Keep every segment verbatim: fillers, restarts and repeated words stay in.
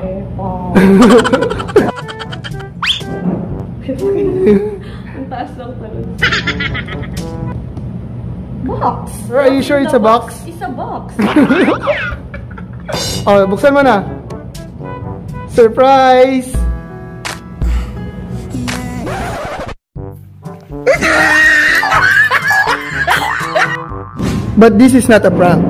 Airpods. Ang taas lang talaga. Box! Are you sure it's a box? It's a box. Oh, buksan mo na. Surprise! But this is not a prank.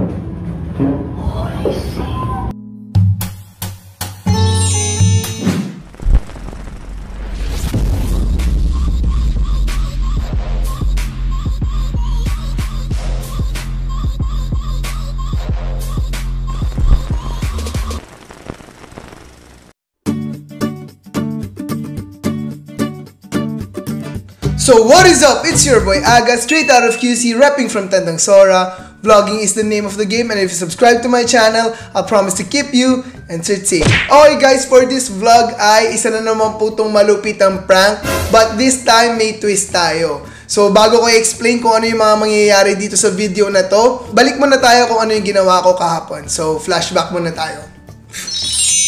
So what is up? It's your boy Aga, straight out of Q C, repping from Tandang Sora. Vlogging is the name of the game, and if you subscribe to my channel, I promise to keep you entertained. Okay guys, for this vlog ay isa na naman po itong malupitang prank, but this time may twist tayo. So bago ko i-explain kung ano yung mga mangyayari dito sa video na to, balik muna tayo kung ano yung ginawa ko kahapon. So flashback muna tayo.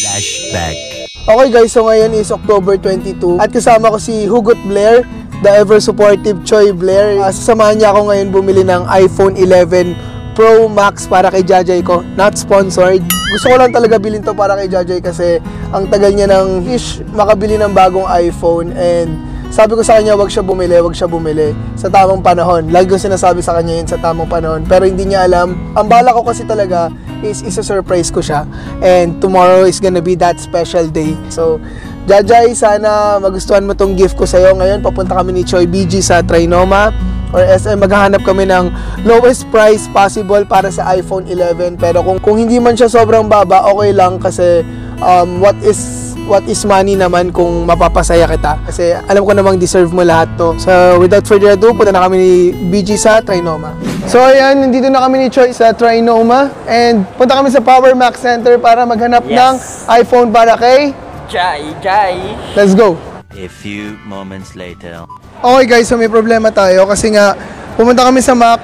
Flashback. Okay guys, so ngayon is October twenty-two at kasama ko si Hugot Blair, the ever-supportive Choi Blair. Uh, sasamahan niya ako ngayon bumili ng iPhone eleven Pro Max para kay Jajay ko. Not sponsored. Gusto ko lang talaga bilhin to para kay Jajay kasi ang tagal niya nang ish makabili ng bagong iPhone, and sabi ko sa kanya wag siya bumili, wag siya bumili sa tamang panahon. Lagi ko sinasabi sa kanya yun, sa tamang panahon. Pero hindi niya alam. Ang bala ko kasi talaga is isa-surprise ko siya. And tomorrow is gonna be that special day. So, Jajay, sana magustuhan mo tong gift ko sa'yo. Ngayon, papunta kami ni Choi B G sa Trinoma or S M. Maghahanap kami ng lowest price possible para sa iPhone eleven. Pero kung, kung hindi man siya sobrang baba, okay lang kasi um, what is what is money naman kung mapapasaya kita. Kasi alam ko namang deserve mo lahat to. So, without further ado, punta na kami ni B G sa Trinoma. So, ayan, nandito na kami ni Choi sa Trinoma. And punta kami sa Power Mac Center para maghanap yes. ng iPhone para kay Jai, Jai. Let's go. A few moments later. Okay guys, so may problema tayo kasi nga pumunta kami sa Mac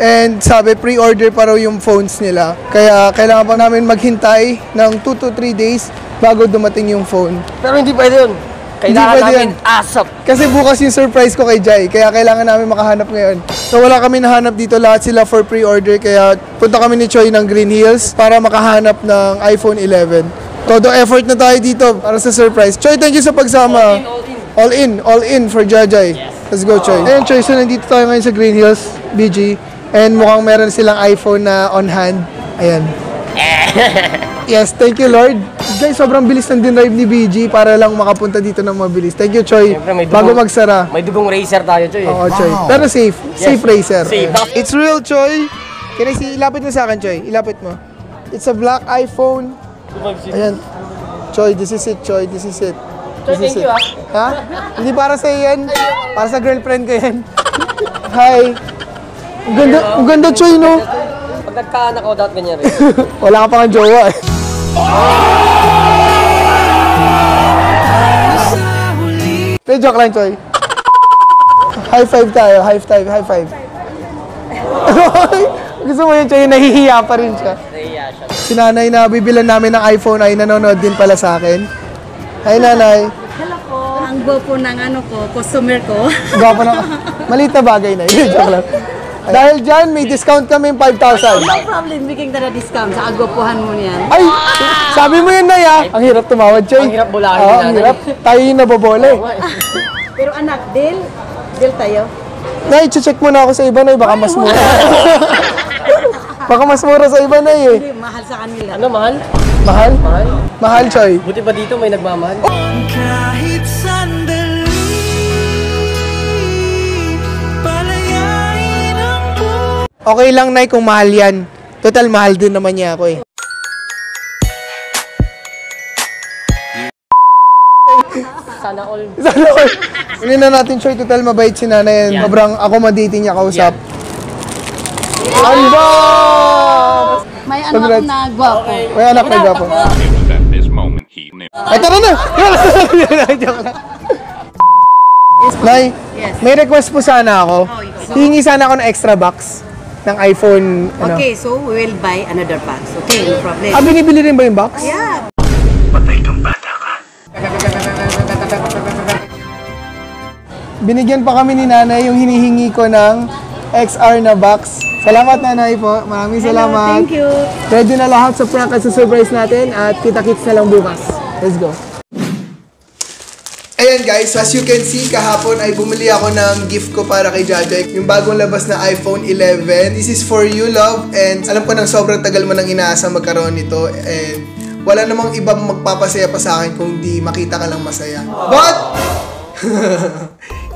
and sabi pre-order pa raw yung phones nila. Kaya kailangan pa namin maghintay ng two to three days bago dumating yung phone. Pero hindi pwede yun. Kailangan namin asap. Kasi bukas yung surprise ko kay Jai, kaya kailangan namin makahanap ngayon. So wala kami nahanap dito, lahat sila for pre-order, kaya punta kami ni Choi ng Green Hills para makahanap ng iPhone eleven. Todo effort na tayo dito para sa surprise. Choi, thank you sa pagsama. All in, all in, all in for Jajay. Yes. Let's go, Choi. Ayan, Choi, so nandito tayo ngayon sa Green Hills, B G. And mukhang meron silang iPhone na on hand. Ayan. Yes, thank you, Lord. Guys, sobrang bilis ng dinrive ni B G para lang makapunta dito ng mabilis. Thank you, Choi. Siyempre, dugong, bago magsara. May dugong racer tayo, Choi. Oo, Choi. Wow. Pero safe. Yes. Safe racer. Safe. It's real, Choi. Can I see? Ilapit mo sa akin, Choi. Ilapit mo. It's a black iPhone. Ayan. Choi, this is it, Choi. This is it. Choi, thank you, ah. Ha? Hindi para sa yan. Para sa girlfriend ko yan. Hi. Ganda, ganda, Choi, no? Pag nagkaanak ko, dapat ganyan rin. Wala ka pa kang jowa, eh. Pero joke lang, Choi. High five tayo. High five, high five. Gusto mo yun, Choi? Nahihiya pa rin siya. Si nanay na bibilan namin ng iPhone ay nanonood din pala sa akin. Hi, nanay. Hello po. Ang gwapo ng ano ko, customer ko. Gwapo ng... Maliit na bagay na yun. Joke lang. Dahil dyan, may discount kami five thousand. No problem, bigyan ka na discount. Sa agwapuhan mo niyan. Ay! Sabi mo yun, Nay, ah. Ang hirap tumawad, Choi. Ang hirap bulahin. Oo, ang hirap. Tayo yung nabobole. Pero anak, deal? Deal tayo? Nay, check muna ako sa iba, Nay. Baka mas mura. Baka mas mura sa iba na eh. Hindi, mahal sa kanila. Ano, mahal? Mahal? Mahal? Mahal, Choi. Buti ba dito may nagmamahal? Oh! Kahit sandali, palayain ang buhay. Okay lang, Nay, kung mahal yan. Total, mahal din naman niya ako eh. Sana all. Sana all. Unin na natin, Choi. Total, mabait si nanay. Yeah. Mabrang accommodating niya kausap. Yeah. Alba! May anak na gwapo. May anak na gwapo. Ay, tara na! Nay, may request po sana ako. Hingi sana ako ng extra box ng iPhone. Okay, so we will buy another box. Okay, no problem. Ah, binibili rin ba yung box? Yeah. But I don't. Binigyan pa kami ni Nanay yung hinihingi ko ng X R na box. Salamat, Nanay po. Maraming salamat. Hello, thank you. Ready na lahat sa prank at sa surprise natin at kita-kits na lang bukas. Let's go. Ayan guys, as you can see, kahapon ay bumili ako ng gift ko para kay Jajay. Yung bagong labas na iPhone eleven. This is for you, love. And alam ko nang sobrang tagal mo nang inaasa magkaroon nito. And wala namang ibang magpapasaya pa sa akin kung di makita ka lang masaya. But,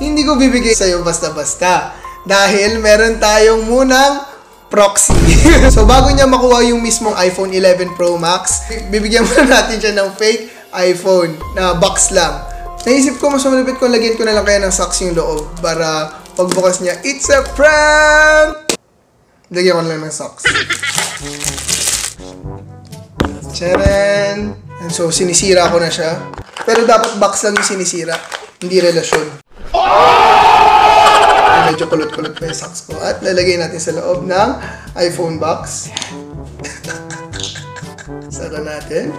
hindi ko bibigay sa'yo basta-basta. Dahil meron tayong munang proxy. So, bago niya makuha yung mismong iPhone eleven Pro Max, bibigyan muna natin siya ng fake iPhone na box lang. Naisip ko mas malapit kung lagyan ko na lang kaya ng socks yung loob para pagbukas niya, it's a prank! Lagyan ko na lang ng socks. Tcharan! And so, sinisira ko na siya. Pero dapat box lang yung sinisira, hindi relasyon. Medyo kulot-kulot pa yung socks ko. At lalagay natin sa loob ng iPhone box. Sara natin.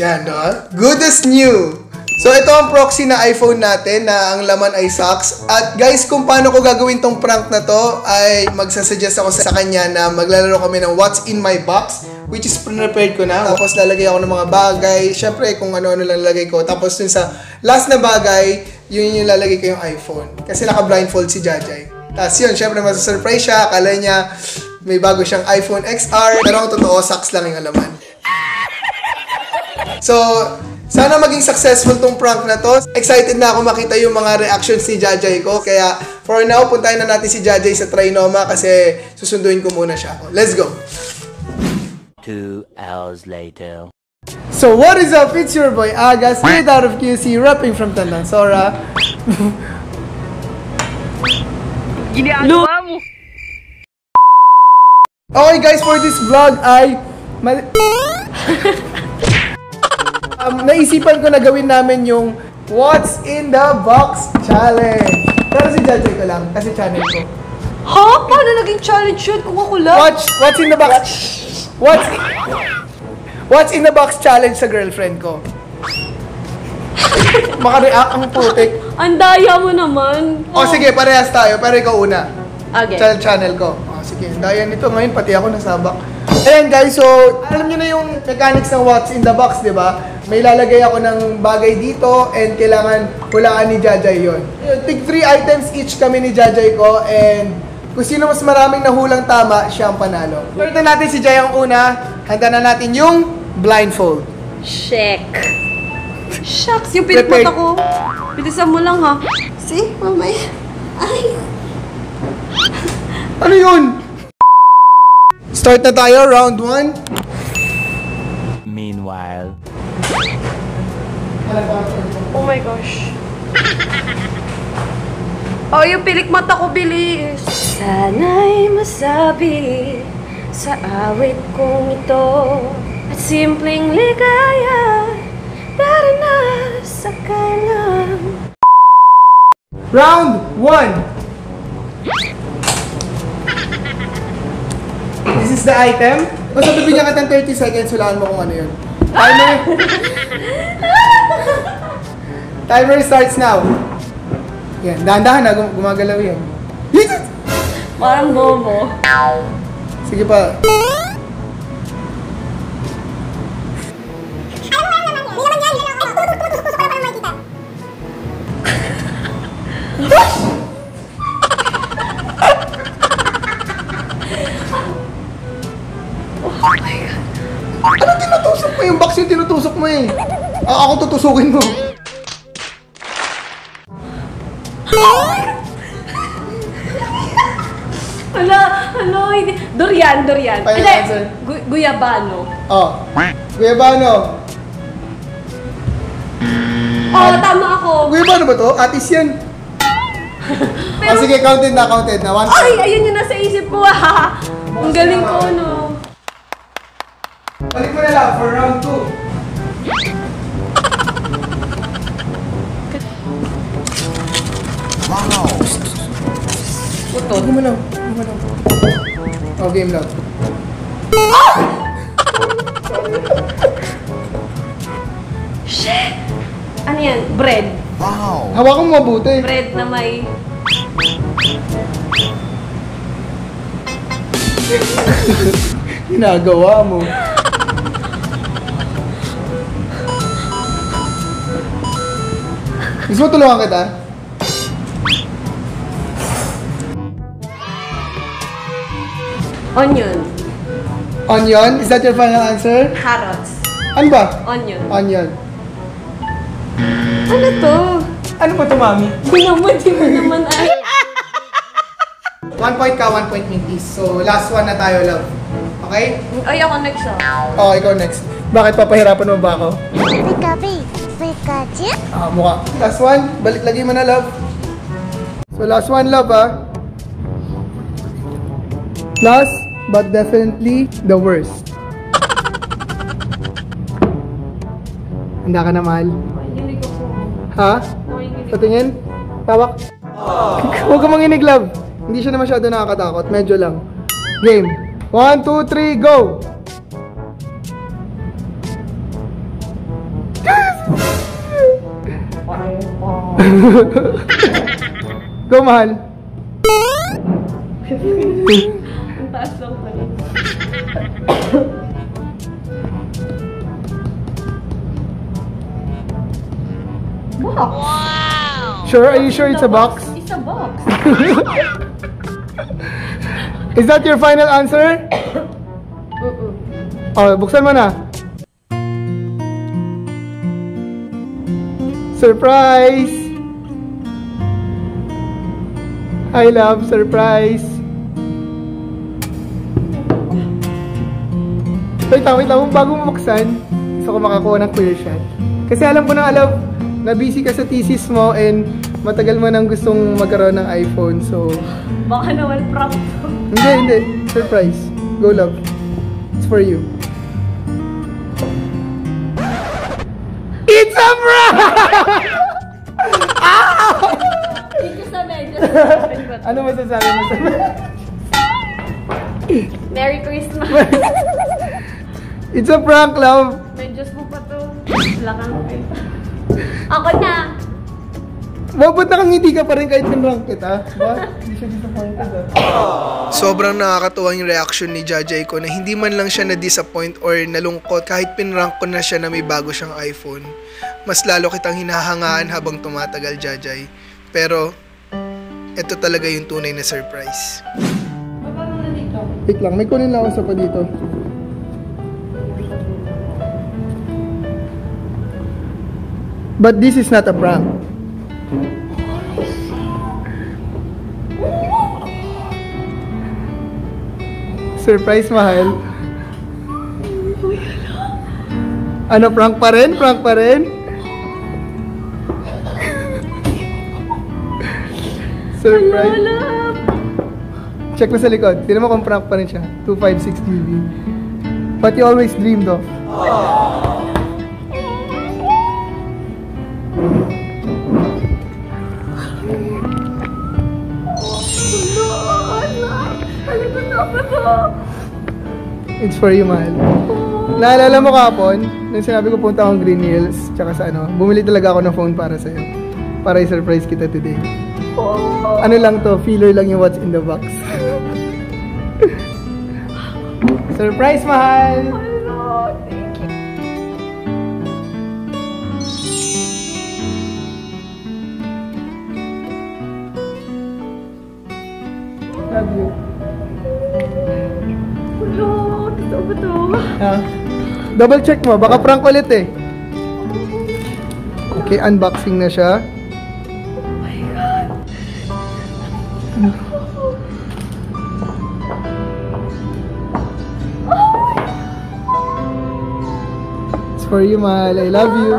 Yan, no? Good as new! So, ito ang proxy na iPhone natin na ang laman ay socks. At guys, kung paano ko gagawin tong prank na to, ay magsasuggest ako sa kanya na maglalaro kami ng What's in my box, which is prepared ko na. Tapos, lalagay ako ng mga bagay. Siyempre, kung ano-ano lang lalagay ko. Tapos, dun sa last na bagay, yun yung lalagay ko yung iPhone. Kasi naka-blindfold si Jajay. Tapos yun, siyempre, masasurprise siya. Akala niya may bago siyang iPhone X R. Pero ang totoo, socks lang yung laman. So, sana maging successful tong prank na to. Excited na ako makita yung mga reactions ni Jajay ko. Kaya for now, puntahin na natin si Jajay sa Trinoma kasi susunduin ko muna siya. Let's go! Two hours later. So what is up? It's your boy Aga, straight out of Q C, rapping from Tandang Sora. Okay guys, for this vlog ay... Um, naisipan ko na gawin namin yung What's in the Box Challenge. Pero si Jajay ko lang, kasi channel ko. Ha? Paano naging challenge yun? Kung ako lang? Watch, What's in the Box? What's in, what's in the Box Challenge sa girlfriend ko. Makareact ang putik. Ang daya mo naman. O oh, sige, parehas tayo. Pero ikaw una. Okay. Channel, channel ko. O oh, sige, daya nito ngayon. Pati ako nasabak. Ayan guys, so alam niyo na yung mechanics ng What's in the Box, di ba? May lalagay ako ng bagay dito and kailangan hulaan ni Jajay yun. Pick three items each kami ni Jajay ko and kung sino mas maraming nahulang tama, siya ang panalo. Pagkita natin si Jajay ang una, handa na natin yung blindfold. Check. Shucks, yung pinipot ako. Pilisan mo lang ha. See, mamay. Ay. Ano yun? Start na tayo, round one. Meanwhile. Oh my gosh. Oh, yung pilik mata ko, bilis. Sana'y masabi sa awit kong ito at simpleng ligaya daranas sa kalam. Round one. This is the item. Basta bibigyan ka ng thirty seconds, hulaan mo kung ano yun. Timer. Timer starts now. Yan, dahan-dahan na, gum gumagalaw yan. Parang bobo. Sige pa. Eh. Ah, ako tutusukin mo. Wala, ano, hindi. Durian, durian. Hindi, gu guyabano. Oh, guyabano. Oh, tama ako. Guyabano ba to? Atis yan. Pero, oh, sige, counted na, counted na. One, ay, ayun yung nasa isip ko. Ang galing ko, no. Balik mo na lang for round two. Puto. Hindi mo lang. Hindi mo lang. Oh, game lang. Oh! Shit! Ano yan? Bread. Wow! Hawakan mo mabuti. Bread na may... Ginagawa mo. Gusto mo tulungan kita? Onion. Onion? Is that your final answer? Carrots. Ano ba? Onion. Onion. Ano to? Ano ba to, Mami? Di naman, di mo naman ay. One point ka, one point mintis. So, last one na tayo, love. Okay? Ay, ako next, ah. Oh, ikaw next. Bakit papahirapan mo ba ako? Pikapi. Pikachi? Ah, mukha. Last one. Balik lagi mo na, love. So, last one, love, ah. Last, but definitely the worst. Handa ka na, mahal? Ha? Sa tingin? Tawak? Huwag ka manginig, love. Hindi siya na masyado nakakatakot. Medyo lang. Game. One, two, three, go! Go, mahal. Ang taas lang pa rin. Box. Wow! Sure? Are you sure it's a box? It's a box. Is that your final answer? Uh-uh. Oh, buksan mo na. Surprise! I love surprise. Wait lang, wait lang. Bago mabuksan, gusto ko makakuha ng clear shot. Kasi alam ko na alam, na-busy ka sa thesis mo and matagal mo nang gustong magkaroon ng iPhone, so... Baka naman prompt. Hindi, hindi. Surprise. Go, love. It's for you. It's a prank! Ah! Dito sa medyo. Ano masasabi mo sa medyo? Merry Christmas! It's a prank, love! Medyos mo pa to. Lakang kayo. Ako na! Ba't nakangiti ka pa rin kahit tinrang kita? Ba? Hindi siya disappointed ah. Sobrang nakakatuwa yung reaction ni Jajay ko na hindi man lang siya na-disappoint or nalungkot kahit pinrank ko na siya na may bago siyang iPhone. Mas lalo kitang hinahangaan habang tumatagal, Jajay. Pero, ito talaga yung tunay na surprise. Paano na dito? Wait lang, may kunin lang ako sa pa dito. But this is not a prank. Surprise, mahal. Ano, prank pa rin? Prank pa rin? Surprise. Check mo sa likod. Tignan mo kung prank pa rin siya. two five six D B. But you always dreamed of. It's for you, mahal. Naalala mo kahapon, nung sinabi ko punta akong Green Hills, tsaka sa ano, bumili talaga ako ng phone para sa'yo. Para i-surprise kita today. Ano lang to, feeler lang yung what's in the box. Surprise, mahal! Love you. Hello, totoo ba to? Yeah. Double check mo, baka prank ulit eh. Okay, unboxing na siya. Oh my God! Oh my God! It's for you, mahal. I love you.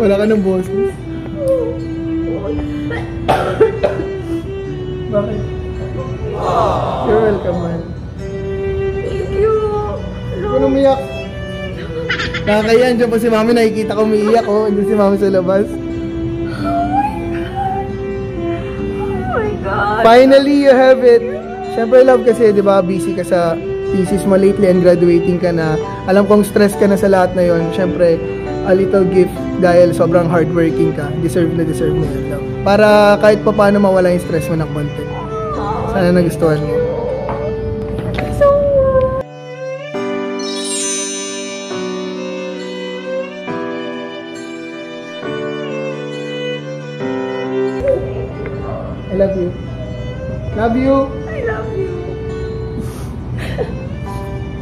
Wala ka ng boses. Bakit? You're welcome, man. Thank you. Huwag umiyak. Nakakayaan dyan po si Mami. Nakikita ko umiiyak, oh. Hindi si Mami sa labas. Oh my God. Oh my God. Finally, you have it. Siyempre, love, kasi di ba busy ka sa thesis mo lately and graduating ka na. Alam kong stress ka na sa lahat na yun. Siyempre, a little gift dahil sobrang hardworking ka. Deserve na deserve mo yun, love. Para kahit pa paano mawala yung stress mo ng konti. Sana nagustuhan mo. I love you. Love you. I love you.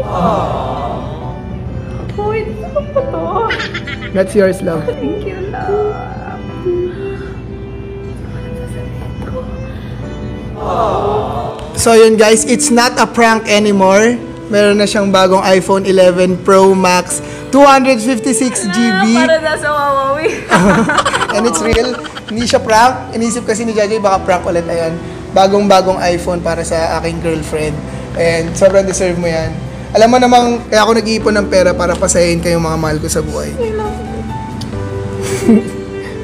Oh, it's so good. That's yours, love. Thank you, love. So yun guys, it's not a prank anymore. Meron na siyang bagong iPhone eleven Pro Max, two fifty-six G B. Para na sa Huawei. And it's real. Hindi siya prank. Inisip kasi ni Jajay baka prank ulit. Ayan. Bagong-bagong iPhone para sa aking girlfriend. And sobrang deserve mo yan. Alam mo namang kaya ako nag-iipon ng pera para pasayain kayong mga mahal ko sa buhay. I love you.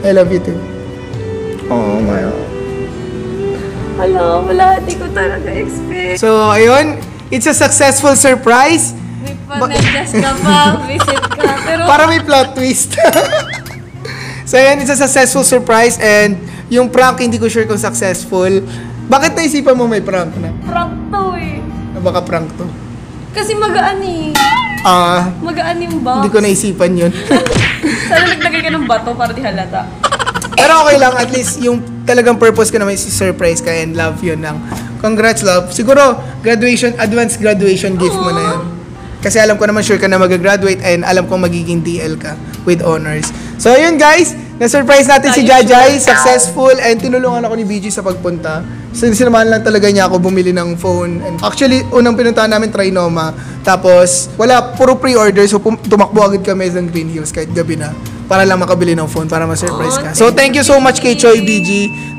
I love you too. Oh my God. Hello, wala, di ko talaga expect. So, ayun, it's a successful surprise. May panag-guess ka pa, visit ka, pero... Para may plot twist. So, ayun, it's a successful surprise and yung prank, hindi ko sure kung successful. Bakit naisipan mo may prank na? Prank to eh. Na baka prank to? Kasi magaan eh. Ah. Magaan yung box. Hindi ko naisipan yun. Sana naglagay ka ng bato para di halata. Pero okay lang, at least yung talagang purpose ko naman is surprise ka and love yun lang. Congrats, love. Siguro, graduation, advanced graduation gift aww mo na yun. Kasi alam ko naman sure ka na mag-graduate and alam kong magiging D L ka with honors. So yun guys, na-surprise natin si Jajay, successful, and tinulungan ako ni B G sa pagpunta. So sinamahan lang talaga niya ako bumili ng phone. And actually, unang pinuntahan namin Trinoma. Tapos, wala, puro pre-order. So tumakbo agad kami sa Green Hills kahit gabi na, para lang makabili ng phone, para ma-surprise ka. So, thank you so much kay Choi B G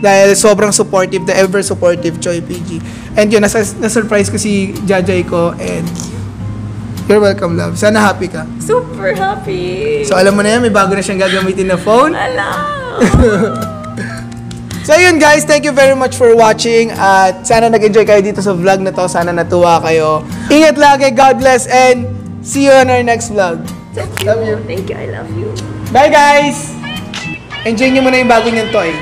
dahil sobrang supportive, the ever-supportive Choi B G. And yun, na-surprise ko si Jajay ko and you're welcome, love. Sana happy ka. Super happy. So, alam mo na yan, may bago na siyang gagamitin na phone. Alam! So yun guys, thank you very much for watching at sana nag-enjoy kayo dito sa vlog na to. Sana natuwa kayo. Ingat lagi, God bless, and see you on our next vlog. Thank you. Love you. Thank you. I love you. Bye guys! Enjoy nyo muna yung bago niyang toy.